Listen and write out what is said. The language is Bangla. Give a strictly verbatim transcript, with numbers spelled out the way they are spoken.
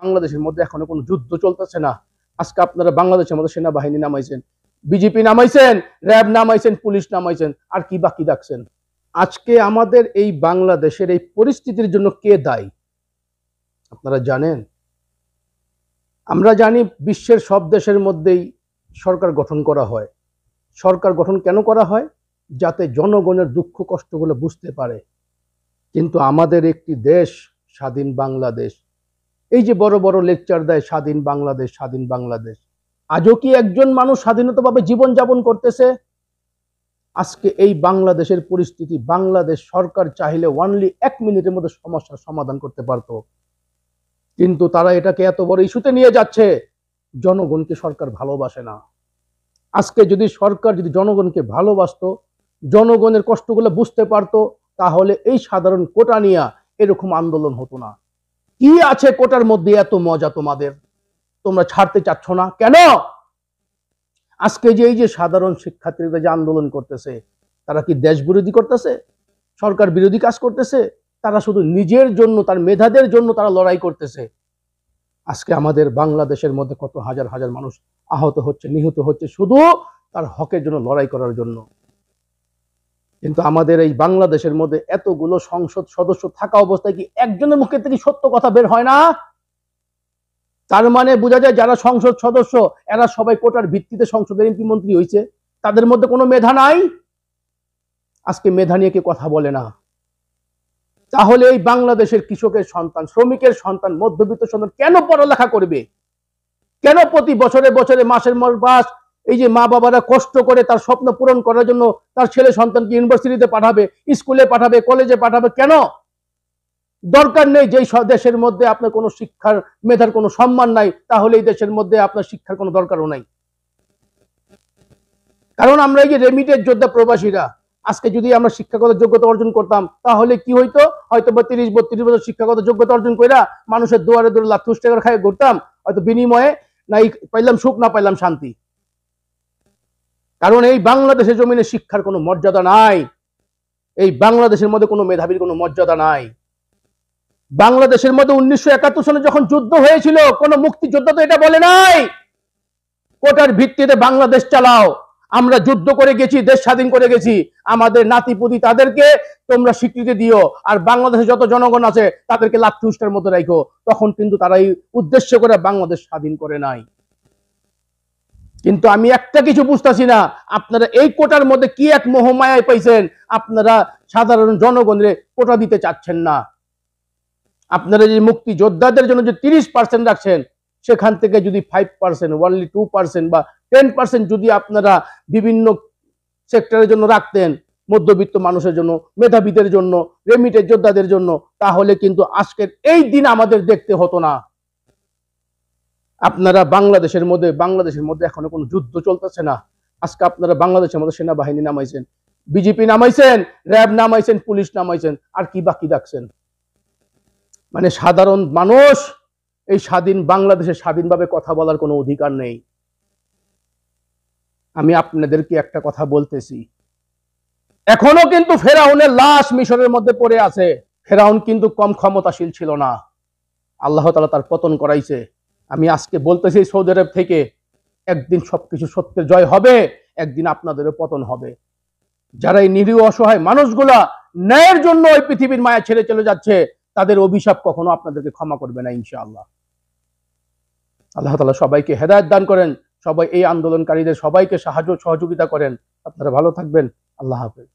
বাংলাদেশের মধ্যে এখনো কোনো যুদ্ধ চলতেছে না। আজকে আপনারা বাংলাদেশের মধ্যে সেনাবাহিনী নামাইছেন, বিজেপি নামাইছেন, র্যাব নামাইছেন, পুলিশ নামাইছেন, আর কি বাকি রাখছেন? আজকে আমাদের এই বাংলাদেশের এই পরিস্থিতির জন্য কে দায়ী আপনারা জানেন? আমরা জানি বিশ্বের সব দেশের মধ্যেই সরকার গঠন করা হয়। সরকার গঠন কেন করা হয়? যাতে জনগণের দুঃখ কষ্টগুলো বুঝতে পারে। কিন্তু আমাদের একটি দেশ স্বাধীন বাংলাদেশ, এই যে বড় বড় লেকচার দেয় স্বাধীন বাংলাদেশ স্বাধীন বাংলাদেশ, আজও কি একজন মানুষ স্বাধীনতাভাবে জীবনযাপন করতেছে? আজকে এই বাংলাদেশের পরিস্থিতি বাংলাদেশ সরকার চাইলে ওয়ানলি এক মিনিটের মধ্যে সমস্যার সমাধান করতে পারত, কিন্তু তারা এটাকে এত বড় ইস্যুতে নিয়ে যাচ্ছে। জনগণকে সরকার ভালোবাসে না। আজকে যদি সরকার যদি জনগণকে ভালোবাসত, জনগণের কষ্টগুলো বুঝতে পারত, তাহলে এই সাধারণ কোটা নিয়ে এরকম আন্দোলন হতো না। কি আছে কোটার মধ্যে এত মজা তোমাদের? তোমরা ছাড়তে চাচ্ছ না কেন? আজকে যে এই যে সাধারণ শিক্ষার্থীরা যে আন্দোলন করতেছে, তারা কি দেশ বিরোধী করতেছে? সরকার বিরোধী কাজ করতেছে? তারা শুধু নিজের জন্য, তার মেধাদের জন্য তারা লড়াই করতেছে। আজকে আমাদের বাংলাদেশের মধ্যে কত হাজার হাজার মানুষ আহত হচ্ছে, নিহত হচ্ছে, শুধু তার হকের জন্য লড়াই করার জন্য। কিন্তু আমাদের এই বাংলাদেশের মধ্যে এতগুলো সংসদ সদস্য থাকা অবস্থায় কি একজনের মুখে থেকে সত্য কথা বের হয় না? তার মানে বোঝা যায় যারা সংসদ সদস্য এরা সবাই কোটার ভিত্তিতে সংসদের এমপি মন্ত্রী হয়েছে, তাদের মধ্যে কোনো মেধা নাই। আজকে মেধা নিয়ে কে কথা বলে না? তাহলে এই বাংলাদেশের কৃষকের সন্তান, শ্রমিকের সন্তান, মধ্যবিত্ত সন্তান কেন পড়ালেখা করবে? কেন প্রতি বছরে বছরে মাসের মাস এই যে মা বাবারা কষ্ট করে তার স্বপ্ন পূরণ করার জন্য তার ছেলে সন্তানকে ইউনিভার্সিটিতে পাঠাবে, স্কুলে পাঠাবে, কলেজে পাঠাবে কেন? দরকার নেই। যেই দেশের মধ্যে আপনার কোনো শিক্ষার, মেধার কোনো সম্মান নাই, তাহলে এই দেশের মধ্যে আপনার শিক্ষার কোনো দরকারও নাই। কারণ আমরা এই যে রেমিটেড যোদ্ধা প্রবাসীরা, আজকে যদি আমরা শিক্ষাগত যোগ্যতা অর্জন করতাম, তাহলে কি হইতো? হয়তো বা তিরিশ বত্রিশ বছর শিক্ষাগত যোগ্যতা অর্জন কইরা মানুষের দুয়ারে দুয়ারে লাখ তুষ টাকার খাইয়ে ঘুরতাম, হয়তো বিনিময়ে নাই পাইলাম সুখ, না পাইলাম শান্তি। কারণ এই বাংলাদেশের জমিনে শিক্ষার কোনো মর্যাদা নাই, এই বাংলাদেশের মধ্যে কোনো মেধাবীর কোনো মর্যাদা নাই। বাংলাদেশের মধ্যে উনিশশো একাত্তর সালে যখন যুদ্ধ হয়েছিল, কোন মুক্তিযোদ্ধা তো এটা বলে নাই কোটার ভিত্তিতে বাংলাদেশ চালাও, আমরা যুদ্ধ করে গেছি, দেশ স্বাধীন করে গেছি, আমাদের নাতিপুতি তাদেরকে তোমরা স্বীকৃতি দিও, আর বাংলাদেশে যত জনগণ আছে তাদেরকে লাথি উষ্টার মতো রাখো। তখন কিন্তু তারা এই উদ্দেশ্য করে বাংলাদেশ স্বাধীন করে নাই। কিন্তু আমি একটা কিছু বুঝতেছি না, আপনারা এই কোটার মধ্যে কি এক মোহমায়ায় পাইছেন। আপনারা সাধারণ জনগণের কোটা দিতে চাচ্ছেন না। আপনারা যে মুক্তি যোদ্ধাদের জন্য যে তিরিশ পার্সেন্ট রাখছেন, সেখান থেকে যদি five percent only two percent বা টেন পার্সেন্ট যদি আপনারা বিভিন্ন সেক্টরের জন্য রাখতেন, মধ্যবিত্ত মানুষের জন্য, মেধাবীদের জন্য, রেমিটেড যোদ্ধাদের জন্য, তাহলে কিন্তু আজকের এই দিন আমাদের দেখতে হতো না। আপনারা বাংলাদেশের মধ্যে বাংলাদেশের মধ্যে এখনো কোনো যুদ্ধ চলতেছে না। আজকে আপনারা বাংলাদেশের মধ্যে সেনাবাহিনী নামাইছেন, বিজেপি নামাইছেন, র্যাব নামাইছেন, পুলিশ নামাইছেন, আর কি বাকি রাখছেন? মানে সাধারণ মানুষ এই স্বাধীন বাংলাদেশে স্বাধীনভাবে কথা বলার কোনো অধিকার নেই। আমি আপনাদেরকে একটা কথা বলতেছি, এখনো কিন্তু ফেরাউনের লাশ মিশরের মধ্যে পড়ে আছে। ফেরাউন কিন্তু কম ক্ষমতাশীল ছিল না, আল্লাহ তাআলা তার পতন করাইছে। আমি আজকে বলতেছি সৌদি আরব থেকে, একদিন সবকিছু সত্যের জয় হবে, একদিন আপনাদেরও পতন হবে। যারা এই নিরীহ অসহায় মানুষগুলা ন্যায়ের জন্য ওই পৃথিবীর মায়া ছেড়ে চলে যাচ্ছে, তাদের অভিশাপ কখনো আপনাদেরকে ক্ষমা করবে না ইনশাআল্লাহ। আল্লাহ তাআলা সবাইকে হেদায়েত দান করেন, সবাই এই আন্দোলনকারীদের সবাইকে সাহায্য সহযোগিতা করেন। আপনারা ভালো থাকবেন। আল্লাহ হাফেজ।